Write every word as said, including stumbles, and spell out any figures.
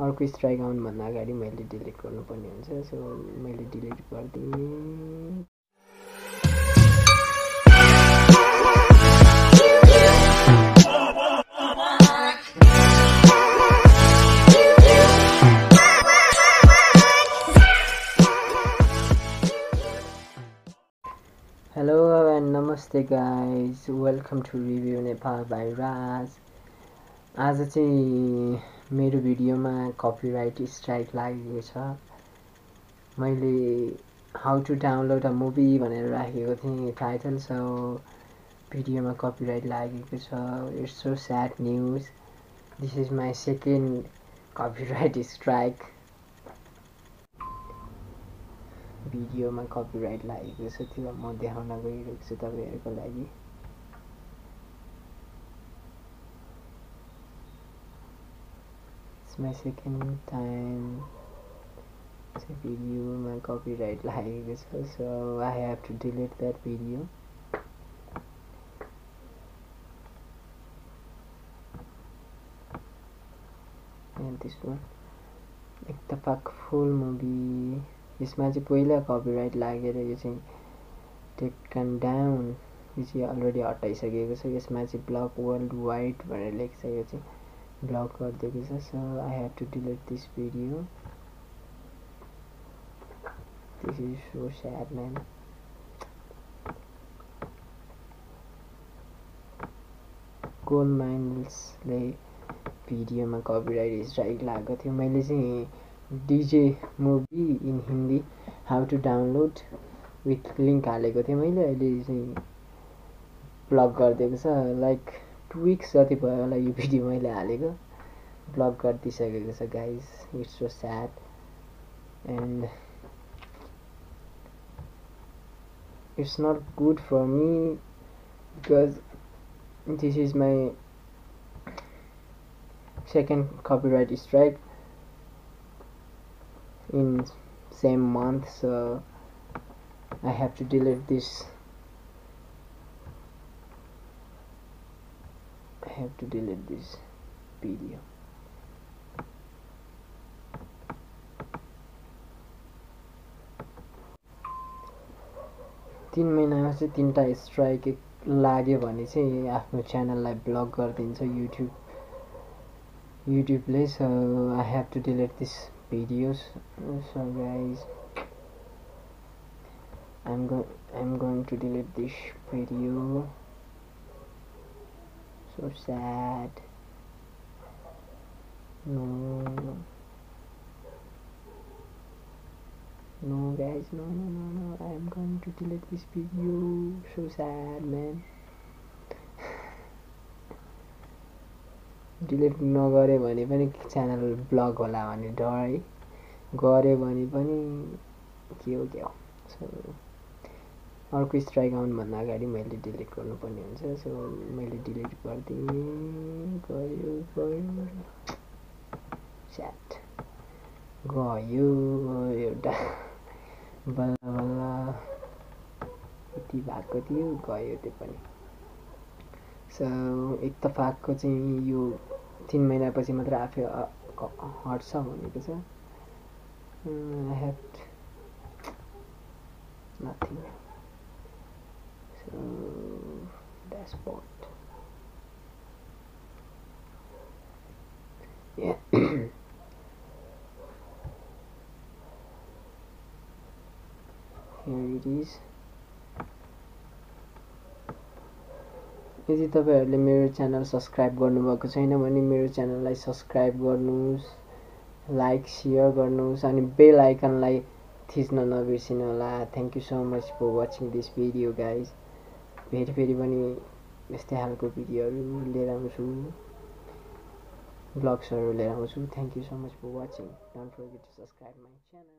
अर्को स्ट्राइक आउन भन्दा अगाडि मैले डिलिट गर्नुपर्ने हुन्छ सो मैले डिलिट गर्दिए Hello and namaste guys, welcome to Review Nepal by Raj. आज चाहिँ मेरो भिडियोमा कपिराइट स्ट्राइक लागेको छ। मैले how to download a movie भनेर राखेको थिएँ टाइटल, सो भिडियोमा कपिराइट लागेको छ। It's so sad news. This is my second copyright strike. भिडियोमा कपिराइट लागेको छ, त्यो म देखाउन गइरहेको छु तपाईहरुको लागि। My second time video my copyright like this, so I have to delete that video. And this one, like the fuck full movie. This match पहिला copyright लागेर यो चाहिँ taken down. यो चाहिँ already हटाइसकेको छ। यसमा चाहिँ block worldwide भनेर लेख्छ, यो चाहिँ block or the so I have to delete this video. This is so sad, man. Gold mines like video my copyright is right like a D J movie in Hindi how to download with link block or the like two weeks जति भयो होला यो video मैले हालेको, block गरिदिसकेको So guys, it's so sad, and it's not good for me because this is my second copyright strike in same month, so I have to delete this. I have to delete this video. तीन महीना से तीन टा strike लागे भने चाहिँ आफ्नो च्यानललाई block गर्दिन्छ YouTube YouTube ले, so I have to delete this videos. So guys, I'm going I'm going to delete this video. So sad. No. No guys, no no no no. I am going to delete this video. So sad, man. Delete नगरे भने पनि channel block होला भन्ने डर है, गरे भने पनि के हो के हो। So अर्को स्ट्राइक आउन भन्दा अगाडि मैले डिलिट गर्नुपर्ने हुन्छ, सो मैले डिलिट गरिदिएँ। गयो गयो च्याट गयो एउटा, बल्ल बल्ल यति भएको थियो, गयो त्यो पनि। सो एक त फाकको चाहिँ यो तीन महिनापछि मात्र आफै हट्छ भनेको छ। I have nothing dashboard. Yeah. Here it is. यदि तपाईहरुले मेरो च्यानल सब्स्क्राइब गर्नुभएको छैन भने मेरो च्यानललाई सब्स्क्राइब गर्नुस्, लाइक शेयर गर्नुस् अनि बेल आइकनलाई थिच्न नबिर्सिनु होला। Thank you so much for watching this video guys. फेरि फेरि पनि यस्तै हालको भिडियोहरू लिएर आउँछु, ब्लग्सहरू लिएर आउँछु। thank you so much for watching. Don't forget to subscribe my channel.